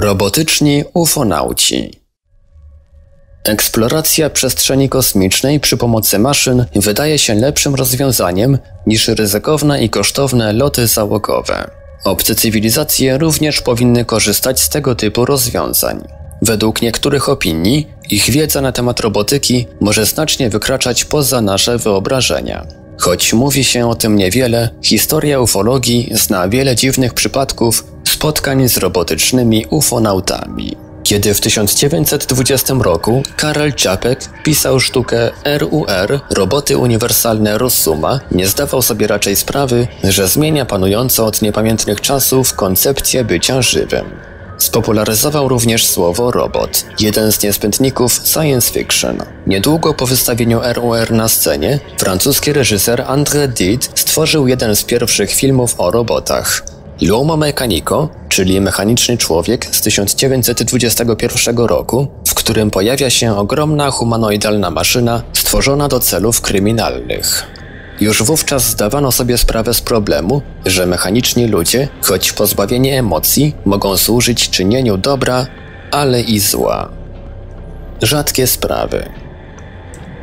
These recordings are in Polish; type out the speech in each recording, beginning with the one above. Robotyczni ufonauci. Eksploracja przestrzeni kosmicznej przy pomocy maszyn wydaje się lepszym rozwiązaniem niż ryzykowne i kosztowne loty załogowe. Obce cywilizacje również powinny korzystać z tego typu rozwiązań. Według niektórych opinii ich wiedza na temat robotyki może znacznie wykraczać poza nasze wyobrażenia. Choć mówi się o tym niewiele, historia ufologii zna wiele dziwnych przypadków spotkań z robotycznymi ufonautami. Kiedy w 1920 roku Karol Czapek pisał sztukę R.U.R. Roboty uniwersalne Rossuma, nie zdawał sobie raczej sprawy, że zmienia panującą od niepamiętnych czasów koncepcję bycia żywym. Spopularyzował również słowo robot, jeden z niezbędników science fiction. Niedługo po wystawieniu R.U.R. na scenie, francuski reżyser André Did stworzył jeden z pierwszych filmów o robotach. L'Uomo Meccanico, czyli Mechaniczny Człowiek z 1921 roku, w którym pojawia się ogromna humanoidalna maszyna stworzona do celów kryminalnych. Już wówczas zdawano sobie sprawę z problemu, że mechaniczni ludzie, choć pozbawieni emocji, mogą służyć czynieniu dobra, ale i zła. Rzadkie sprawy.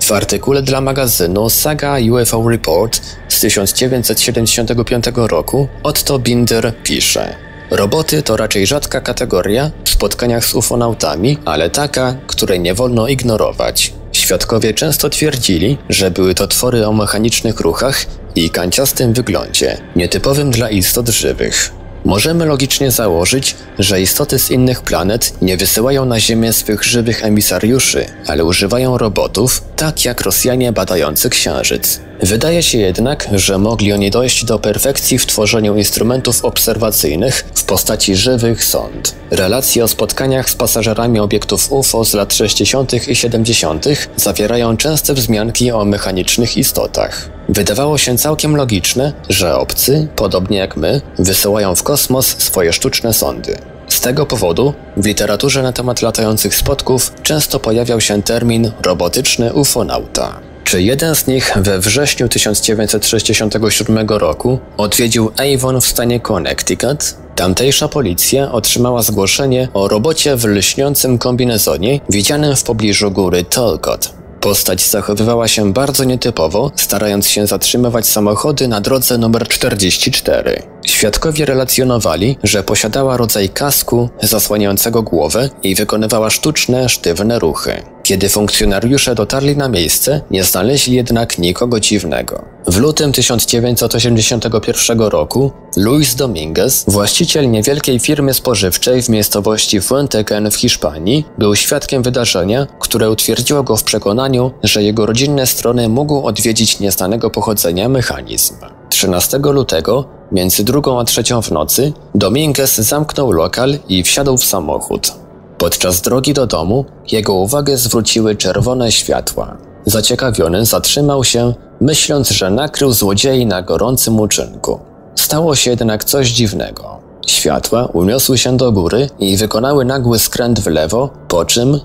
W artykule dla magazynu Saga UFO Report z 1975 roku Otto Binder pisze: roboty to raczej rzadka kategoria w spotkaniach z ufonautami, ale taka, której nie wolno ignorować. Świadkowie często twierdzili, że były to twory o mechanicznych ruchach i kanciastym wyglądzie, nietypowym dla istot żywych. Możemy logicznie założyć, że istoty z innych planet nie wysyłają na Ziemię swych żywych emisariuszy, ale używają robotów, tak jak Rosjanie badający Księżyc. Wydaje się jednak, że mogli oni dojść do perfekcji w tworzeniu instrumentów obserwacyjnych w postaci żywych sond. Relacje o spotkaniach z pasażerami obiektów UFO z lat 60. i 70. zawierają częste wzmianki o mechanicznych istotach. Wydawało się całkiem logiczne, że obcy, podobnie jak my, wysyłają w kosmos swoje sztuczne sondy. Z tego powodu w literaturze na temat latających spotków często pojawiał się termin robotyczny ufonauta. Czy jeden z nich we wrześniu 1967 roku odwiedził Avon w stanie Connecticut? Tamtejsza policja otrzymała zgłoszenie o robocie w lśniącym kombinezonie widzianym w pobliżu góry Talcott. Postać zachowywała się bardzo nietypowo, starając się zatrzymywać samochody na drodze nr 44. Świadkowie relacjonowali, że posiadała rodzaj kasku zasłaniającego głowę i wykonywała sztuczne, sztywne ruchy. Kiedy funkcjonariusze dotarli na miejsce, nie znaleźli jednak nikogo dziwnego. W lutym 1981 roku Luis Dominguez, właściciel niewielkiej firmy spożywczej w miejscowości Fuenteken w Hiszpanii, był świadkiem wydarzenia, które utwierdziło go w przekonaniu, że jego rodzinne strony mógł odwiedzić nieznanego pochodzenia mechanizm. 13 lutego, między 2 a 3 w nocy, Dominguez zamknął lokal i wsiadł w samochód. Podczas drogi do domu jego uwagę zwróciły czerwone światła. Zaciekawiony zatrzymał się, myśląc, że nakrył złodziei na gorącym uczynku. Stało się jednak coś dziwnego. Światła uniosły się do góry i wykonały nagły skręt w lewo, po czym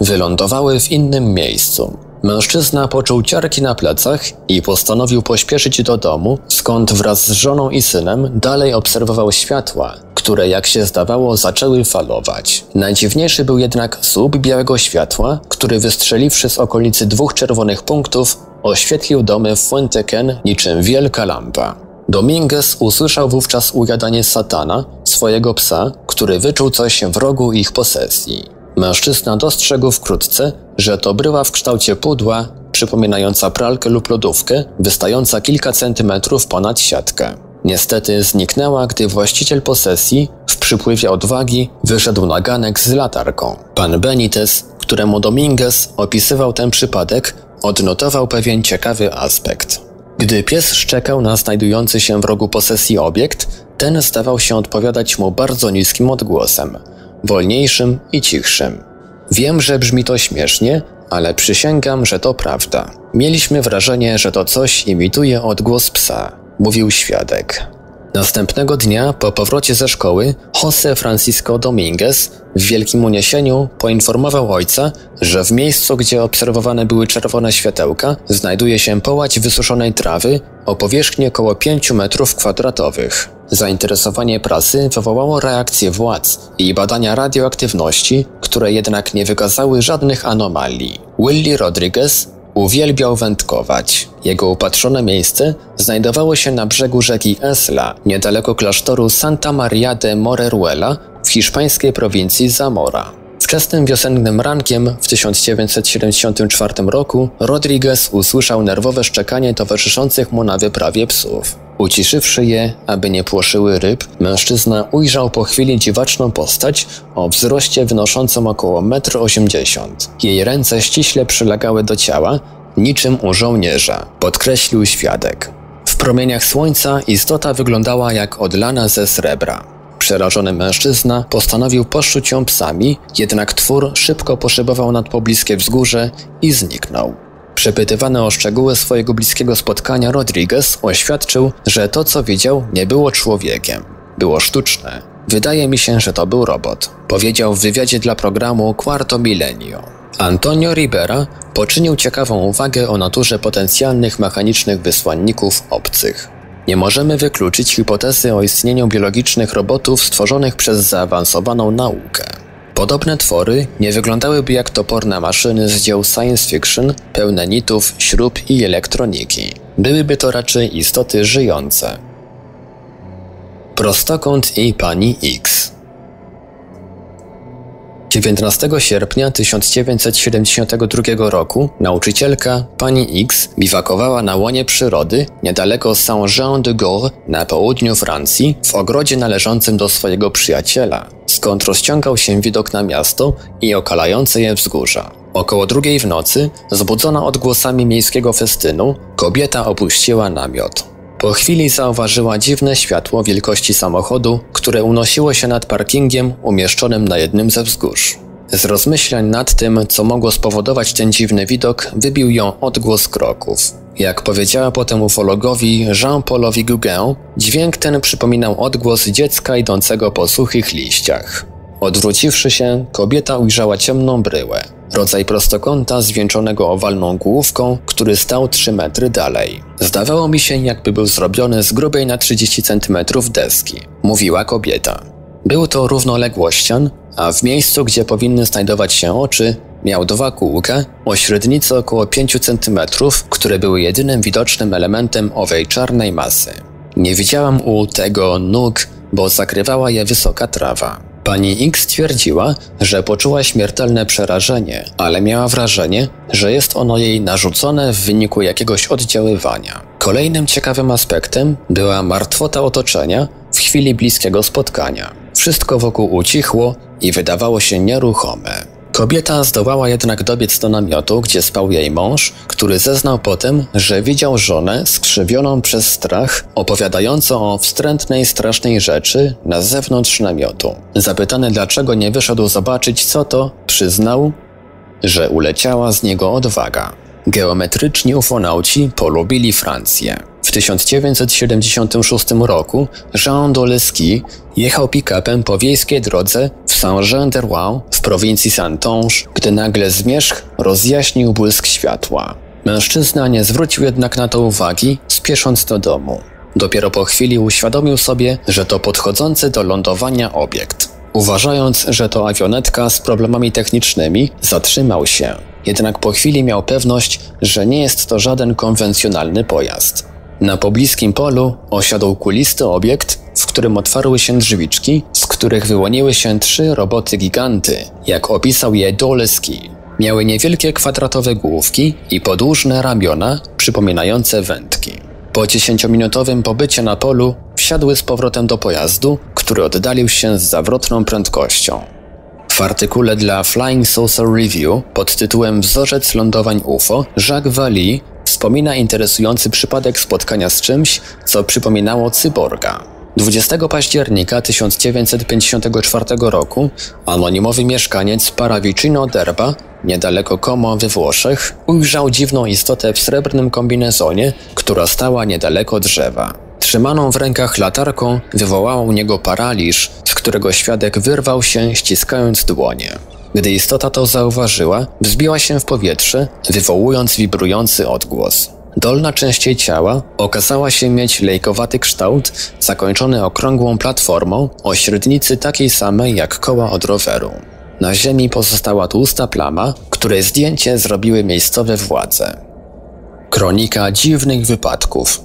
wylądowały w innym miejscu. Mężczyzna poczuł ciarki na plecach i postanowił pośpieszyć do domu, skąd wraz z żoną i synem dalej obserwował światła, które, jak się zdawało, zaczęły falować. Najdziwniejszy był jednak słup białego światła, który wystrzeliwszy z okolicy 2 czerwonych punktów, oświetlił domy w Fuenteken niczym wielka lampa. Dominguez usłyszał wówczas ujadanie Satana, swojego psa, który wyczuł coś w rogu ich posesji. Mężczyzna dostrzegł wkrótce, że to bryła w kształcie pudła, przypominająca pralkę lub lodówkę, wystająca kilka centymetrów ponad siatkę. Niestety zniknęła, gdy właściciel posesji, w przypływie odwagi, wyszedł na ganek z latarką. Pan Benitez, któremu Dominguez opisywał ten przypadek, odnotował pewien ciekawy aspekt. Gdy pies szczekał na znajdujący się w rogu posesji obiekt, ten zdawał się odpowiadać mu bardzo niskim odgłosem, wolniejszym i cichszym. Wiem, że brzmi to śmiesznie, ale przysięgam, że to prawda. Mieliśmy wrażenie, że to coś imituje odgłos psa, mówił świadek. Następnego dnia, po powrocie ze szkoły, José Francisco Domínguez w wielkim uniesieniu poinformował ojca, że w miejscu, gdzie obserwowane były czerwone światełka, znajduje się połać wysuszonej trawy o powierzchni około 5 metrów kwadratowych. Zainteresowanie prasy wywołało reakcję władz i badania radioaktywności, które jednak nie wykazały żadnych anomalii. Willy Rodriguez uwielbiał wędkować. Jego upatrzone miejsce znajdowało się na brzegu rzeki Esla, niedaleko klasztoru Santa Maria de Moreruela w hiszpańskiej prowincji Zamora. Wczesnym wiosennym rankiem w 1974 roku Rodriguez usłyszał nerwowe szczekanie towarzyszących mu na wyprawie psów. Uciszywszy je, aby nie płoszyły ryb, mężczyzna ujrzał po chwili dziwaczną postać o wzroście wynoszącym około 1,80 m. Jej ręce ściśle przylegały do ciała, niczym u żołnierza, podkreślił świadek. W promieniach słońca istota wyglądała jak odlana ze srebra. Przerażony mężczyzna postanowił poszuć ją psami, jednak twór szybko poszybował nad pobliskie wzgórze i zniknął. Przepytywany o szczegóły swojego bliskiego spotkania Rodriguez oświadczył, że to co widział nie było człowiekiem. Było sztuczne. Wydaje mi się, że to był robot. Powiedział w wywiadzie dla programu Quarto Milenio. Antonio Ribera poczynił ciekawą uwagę o naturze potencjalnych mechanicznych wysłanników obcych. Nie możemy wykluczyć hipotezy o istnieniu biologicznych robotów stworzonych przez zaawansowaną naukę. Podobne twory nie wyglądałyby jak toporne maszyny z dzieł science fiction, pełne nitów, śrub i elektroniki. Byłyby to raczej istoty żyjące. Prostokąt i pani X. 19 sierpnia 1972 roku nauczycielka pani X biwakowała na łonie przyrody niedaleko Saint-Jean-de-Gaure na południu Francji w ogrodzie należącym do swojego przyjaciela, skąd rozciągał się widok na miasto i okalające je wzgórza. Około 2:00 w nocy, zbudzona odgłosami miejskiego festynu, kobieta opuściła namiot. Po chwili zauważyła dziwne światło wielkości samochodu, które unosiło się nad parkingiem umieszczonym na jednym ze wzgórz. Z rozmyślań nad tym, co mogło spowodować ten dziwny widok, wybił ją odgłos kroków. Jak powiedziała potem ufologowi Jean-Paulowi Guérin, dźwięk ten przypominał odgłos dziecka idącego po suchych liściach. Odwróciwszy się, kobieta ujrzała ciemną bryłę, rodzaj prostokąta zwieńczonego owalną główką, który stał 3 metry dalej. Zdawało mi się, jakby był zrobiony z grubej na 30 cm deski, mówiła kobieta. Był to równoległościan, a w miejscu, gdzie powinny znajdować się oczy, miał 2 kółka o średnicy około 5 cm, które były jedynym widocznym elementem owej czarnej masy. Nie widziałam u tego nóg, bo zakrywała je wysoka trawa. Pani X twierdziła, że poczuła śmiertelne przerażenie, ale miała wrażenie, że jest ono jej narzucone w wyniku jakiegoś oddziaływania. Kolejnym ciekawym aspektem była martwota otoczenia w chwili bliskiego spotkania. Wszystko wokół ucichło i wydawało się nieruchome. Kobieta zdołała jednak dobiec do namiotu, gdzie spał jej mąż, który zeznał potem, że widział żonę skrzywioną przez strach, opowiadającą o wstrętnej, strasznej rzeczy na zewnątrz namiotu. Zapytany, dlaczego nie wyszedł zobaczyć, co to, przyznał, że uleciała z niego odwaga. Geometryczni ufonauci polubili Francję. W 1976 roku Jean Doleski jechał pick-upem po wiejskiej drodze w Saint-Jean-de-Rouin w prowincji Saint-Tonge, gdy nagle zmierzch rozjaśnił błysk światła. Mężczyzna nie zwrócił jednak na to uwagi, spiesząc do domu. Dopiero po chwili uświadomił sobie, że to podchodzący do lądowania obiekt. Uważając, że to awionetka z problemami technicznymi, zatrzymał się. Jednak po chwili miał pewność, że nie jest to żaden konwencjonalny pojazd. Na pobliskim polu osiadł kulisty obiekt, w którym otwarły się drzwiczki, z których wyłoniły się 3 roboty giganty, jak opisał je Doleski. Miały niewielkie kwadratowe główki i podłużne ramiona przypominające wędki. Po 10-minutowym pobycie na polu wsiadły z powrotem do pojazdu, który oddalił się z zawrotną prędkością. W artykule dla Flying Saucer Review pod tytułem Wzorzec lądowań UFO Jacques Vallée wspomina interesujący przypadek spotkania z czymś, co przypominało cyborga. 20 października 1954 roku anonimowy mieszkaniec Paravicino Derba, niedaleko Como we Włoszech, ujrzał dziwną istotę w srebrnym kombinezonie, która stała niedaleko drzewa. Trzymaną w rękach latarką wywołała u niego paraliż, z którego świadek wyrwał się, ściskając dłonie. Gdy istota to zauważyła, wzbiła się w powietrze, wywołując wibrujący odgłos. Dolna część jej ciała okazała się mieć lejkowaty kształt, zakończony okrągłą platformą o średnicy takiej samej jak koła od roweru. Na ziemi pozostała tłusta plama, której zdjęcie zrobiły miejscowe władze. Kronika dziwnych wypadków.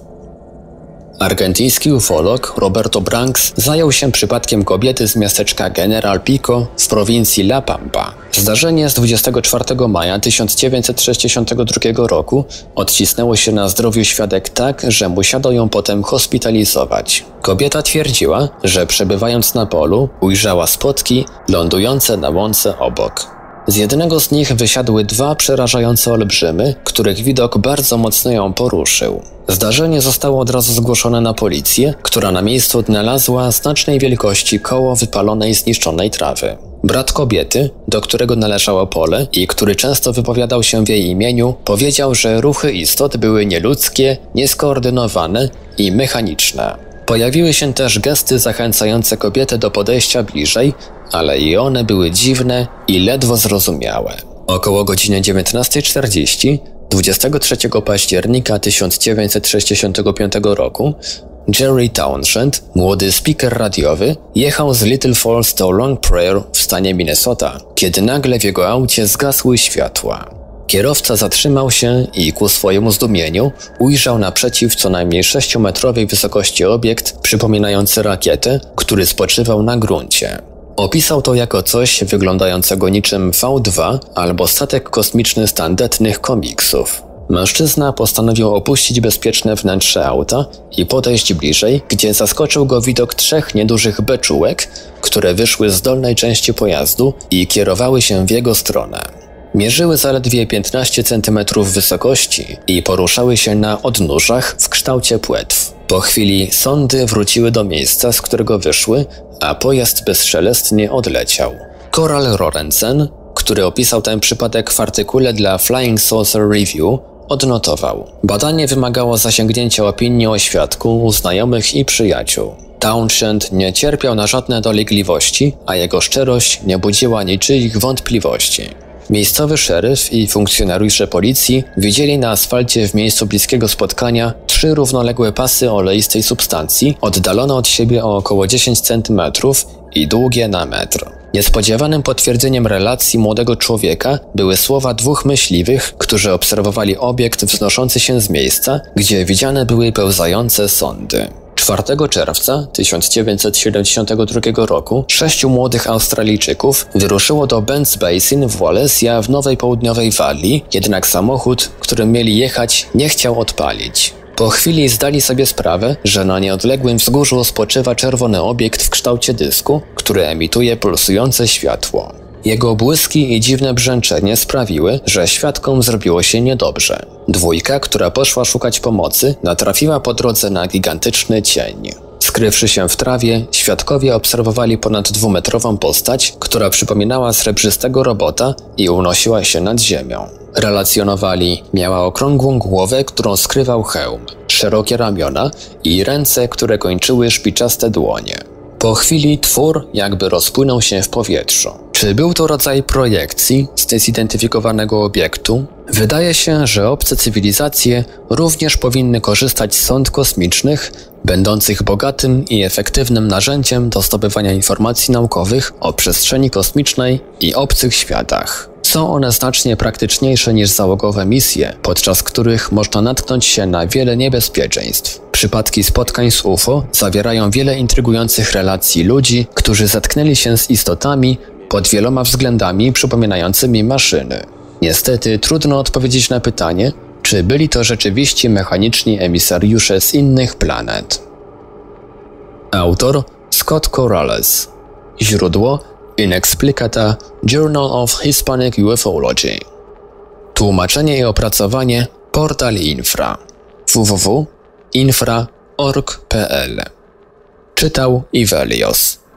Argentyński ufolog Roberto Branks zajął się przypadkiem kobiety z miasteczka General Pico w prowincji La Pampa. Zdarzenie z 24 maja 1962 roku odcisnęło się na zdrowiu świadek tak, że musiano ją potem hospitalizować. Kobieta twierdziła, że przebywając na polu ujrzała spotki lądujące na łące obok. Z jednego z nich wysiadły dwa przerażające olbrzymy, których widok bardzo mocno ją poruszył. Zdarzenie zostało od razu zgłoszone na policję, która na miejscu odnalazła znacznej wielkości koło wypalonej, zniszczonej trawy. Brat kobiety, do którego należało pole i który często wypowiadał się w jej imieniu, powiedział, że ruchy istot były nieludzkie, nieskoordynowane i mechaniczne. Pojawiły się też gesty zachęcające kobietę do podejścia bliżej, ale i one były dziwne i ledwo zrozumiałe. Około godziny 19:40, 23 października 1965 roku, Jerry Townshend, młody speaker radiowy, jechał z Little Falls do Long Prairie w stanie Minnesota, kiedy nagle w jego aucie zgasły światła. Kierowca zatrzymał się i ku swojemu zdumieniu ujrzał naprzeciw co najmniej 6-metrowej wysokości obiekt przypominający rakietę, który spoczywał na gruncie. Opisał to jako coś wyglądającego niczym V2 albo statek kosmiczny z tandetnych komiksów. Mężczyzna postanowił opuścić bezpieczne wnętrze auta i podejść bliżej, gdzie zaskoczył go widok trzech niedużych beczułek, które wyszły z dolnej części pojazdu i kierowały się w jego stronę. Mierzyły zaledwie 15 cm wysokości i poruszały się na odnóżach w kształcie płetw. Po chwili sondy wróciły do miejsca, z którego wyszły, a pojazd bezszelestnie odleciał. Karol Czapek, który opisał ten przypadek w artykule dla Flying Saucer Review, odnotował: badanie wymagało zasięgnięcia opinii o świadku u znajomych i przyjaciół. Townshend nie cierpiał na żadne dolegliwości, a jego szczerość nie budziła niczyich wątpliwości. Miejscowy szeryf i funkcjonariusze policji widzieli na asfalcie w miejscu bliskiego spotkania 3 równoległe pasy oleistej substancji, oddalone od siebie o około 10 cm i długie na metr. Niespodziewanym potwierdzeniem relacji młodego człowieka były słowa 2 myśliwych, którzy obserwowali obiekt wznoszący się z miejsca, gdzie widziane były pełzające sondy. 4 czerwca 1972 roku 6 młodych Australijczyków wyruszyło do Benz Basin w Wallacea w Nowej Południowej Walii, jednak samochód, którym mieli jechać, nie chciał odpalić. Po chwili zdali sobie sprawę, że na nieodległym wzgórzu spoczywa czerwony obiekt w kształcie dysku, który emituje pulsujące światło. Jego błyski i dziwne brzęczenie sprawiły, że świadkom zrobiło się niedobrze. 2, która poszła szukać pomocy, natrafiła po drodze na gigantyczny cień. Skrywszy się w trawie, świadkowie obserwowali ponad 2-metrową postać, która przypominała srebrzystego robota i unosiła się nad ziemią. Relacjonowali, miała okrągłą głowę, którą skrywał hełm, szerokie ramiona i ręce, które kończyły szpiczaste dłonie. Po chwili twór jakby rozpłynął się w powietrzu. Czy był to rodzaj projekcji z niezidentyfikowanego obiektu? Wydaje się, że obce cywilizacje również powinny korzystać z sond kosmicznych, będących bogatym i efektywnym narzędziem do zdobywania informacji naukowych o przestrzeni kosmicznej i obcych światach. Są one znacznie praktyczniejsze niż załogowe misje, podczas których można natknąć się na wiele niebezpieczeństw. Przypadki spotkań z UFO zawierają wiele intrygujących relacji ludzi, którzy zetknęli się z istotami pod wieloma względami przypominającymi maszyny. Niestety trudno odpowiedzieć na pytanie, czy byli to rzeczywiście mechaniczni emisariusze z innych planet. Autor Scott Corrales. Źródło Inexplicata Journal of Hispanic Ufology. Tłumaczenie i opracowanie Portal Infra. www.infra.org.pl. Czytał Ivelios.